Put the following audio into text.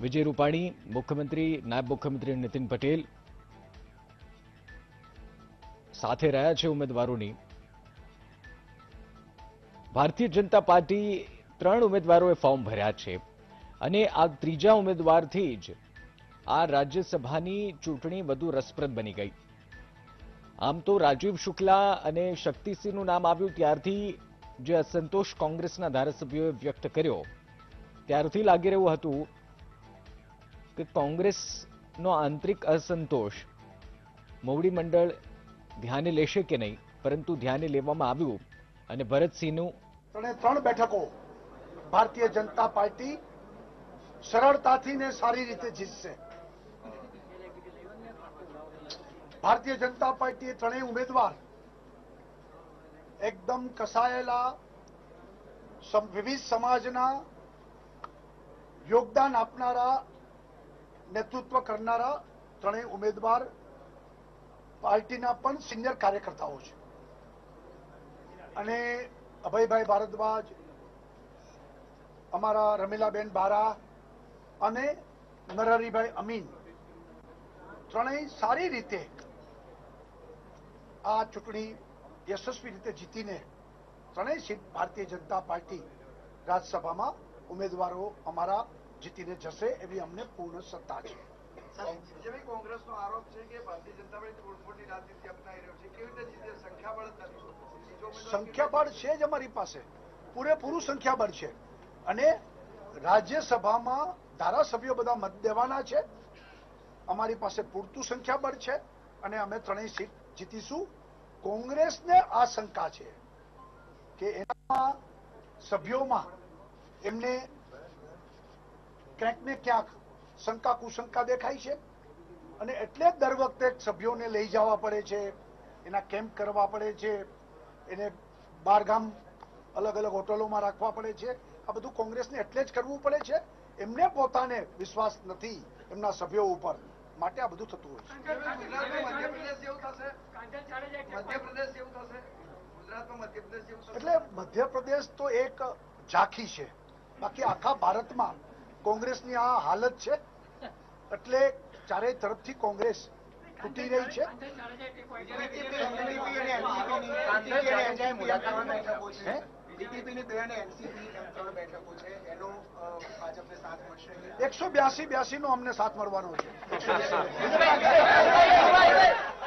विजय रूपाणी, मुख्यमंत्री, नायब मुख्यमंत्री નીતિન પટેલ साथ रहा है उम्मीदवारों की। भारतीय जनता पार्टी त्रण उम्मीदवारों फॉर्म भर्या है अने आ तीजा उम्मीदवार थी ज आ राज्यसभा की चूंटणी वधु रसप्रद बनी गई। आम तो राजीव शुक्ला अने शक्तिसिंहनु नाम आव्युं त्यारथी जे असंतोष कांग्रेसना धारासभ्योए व्यक्त कर्यो त्यारथी लागी रह्युं हतुं के कांग्रेसनो आंतरिक असंतोष मोवडी मंडळ ध्याने लेशे के नहीं, परंतु ध्याने लेवामां आव्युं अने ભરતસિંહનું ત્રણે ત્રણ બેઠકો ભારતીય જનતા પાર્ટી सरलताथी ने सारी रीते जीतशे। भारतीय जनता पार्टी त्रणेय उम्मीदवार एकदम कसायेला विविध समाजना योगदान आपनारा नेतृत्व करनारा त्रणेय उम्मीदवार पार्टीना पण सीनियर कार्यकर्ताओ छे अने अभयभाई भारद्वाज, अमारा रमीलाबेन बारा, नरहरीभाई अमीन त्रणेय सारी रीते आ चूंटणी यशस्वी रीते जीतीने त्रणेय सीट भारतीय जनता पार्टी राज्यसभामां उमेदवारो अमारा जीतीने जशे एवी अमने पूर्ण सत्ता छे। जेवी कांग्रेसनो आरोप छे के भारतीय जनता पार्टी गुड़फोड़नी राजनीति अपनाई रह्यो छे, केवी रीते जीते? संख्याबळ नथी, संख्याबळ छे ज अमारी पासे, पूरेपूरुं संख्याबळ छे अने राज्यसभामां धारासभ्यो बधा मत देवाना छे। अमारी पासे पूरतुं संख्याबळ छे अने अमे त्रणेय सीट जीतीशुं। कांग्रेसने आ शंका छे के एना सभ्योमां एमने क्यांक ने क्यांक शंका कुशंका देखाय छे अने एटले दर वखते सभ्योने लई जवा पड़े छे, एना केम्प करवा पड़े छे, एने बारगाम अलग अलग होटलोमां राखवा पड़े छे। आ बधुं कांग्रेसने एटले ज करवुं पड़े छे, एमने पोताने विश्वास नहीं एमना सभ्यों उपर, माटे आ बधुं थतुं होय छे। एटले मध्यप्रदेश तो एक झांकी छे, बाकी आखा भारत में कांग्रेसनी आ हालत छे एटले चारे तरफथी कांग्रेस तूटी रही छे। BJP 182-82 नो हमने साथ मरवानो छे।